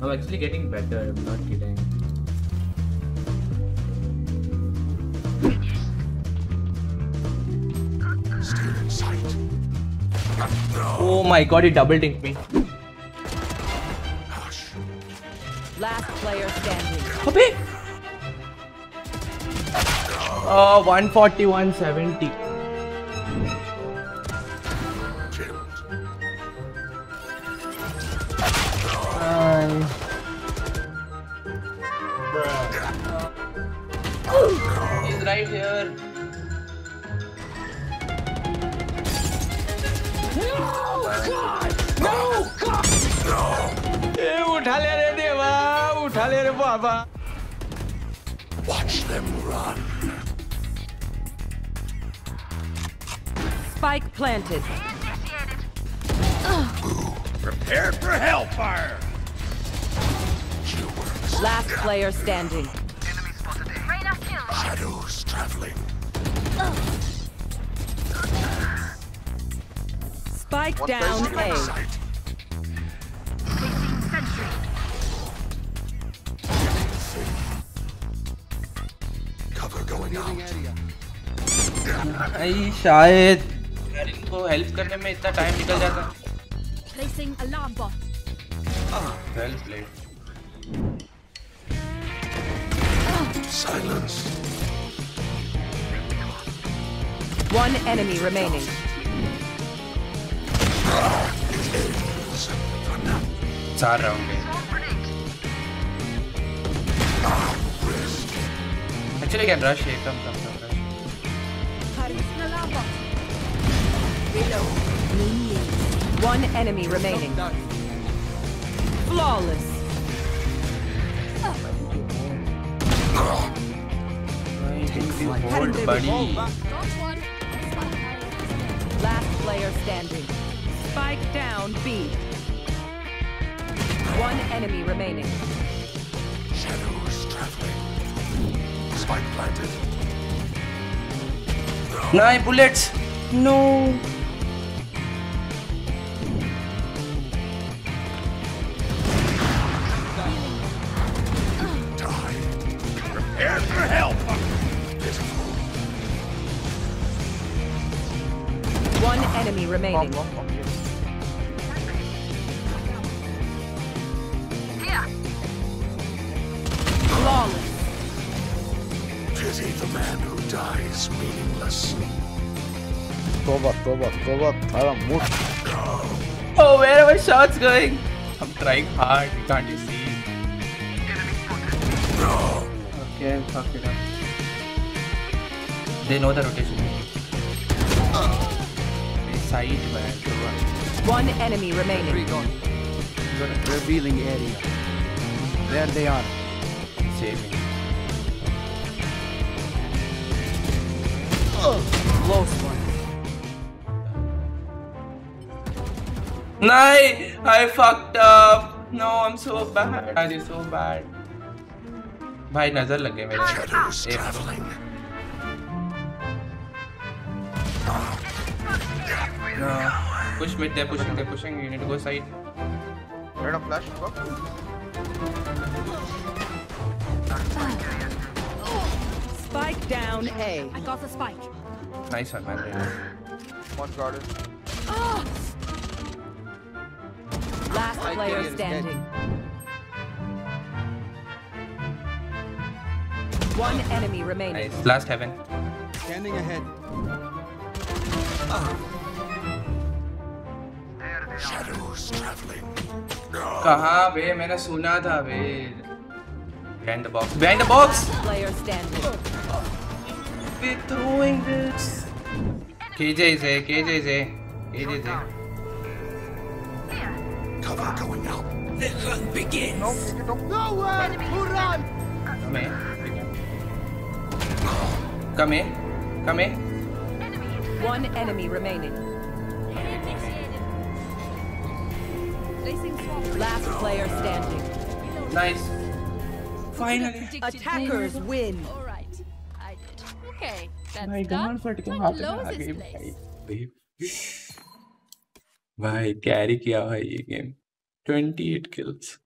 I'm actually getting better, I'm not kidding. Still in sight. No. Oh my god, he double dinked me. Gosh. Last player standing. Abhi! Oh, 140, 170. He's right here. No god! No god! No! Hey, utha le re deva, utha le re baba. Watch them run. Spike planted. Prepare for hellfire. Last player standing. Shadows traveling. Spike what down A. Cover going out. I shayad. यार इनको help करने में इतना time निकल जाता. Placing alarm bot. Well played. Silence. One enemy remaining. It's our round. Actually, I can rush here. Come, rush. One enemy remaining. Flawless. Board, buddy. Last player standing. Spike down B. One enemy remaining. Shadows traveling. Spike planted. 9 bullets. No. Remaining. Yeah. Flawless. Pity the man who dies meaningless. Go up. Oh, where are my shots going? I'm trying hard. Can't you see? No. Okay, fuck it up. They know the rotation. Side back to right. One enemy remaining. Three gone. Revealing area. There they are. Saving. Close one. Night! I fucked up. No, I'm so bad. I did so bad. Bhai, nazar lage mere. Shadows traveling. Push mid, they're pushing, you need to go side. Red of flash, go. Spike down A. I got the spike. Nice one, man. One guarded. Last player standing. One enemy remaining. Nice. Last heaven. Standing ahead. Shadows traveling. Kaha be? Maine suna tha be. Behind the box. Behind the box. Player standing. Be throwing this. KJ. Cover going out. The hunt begins. Nowhere to run. Come here. One enemy remaining. Last player standing. Nice. Finally. Attackers win. All right. I did. Okay. That's done. Bhai, carry kiya bhai ye game. 28 kills.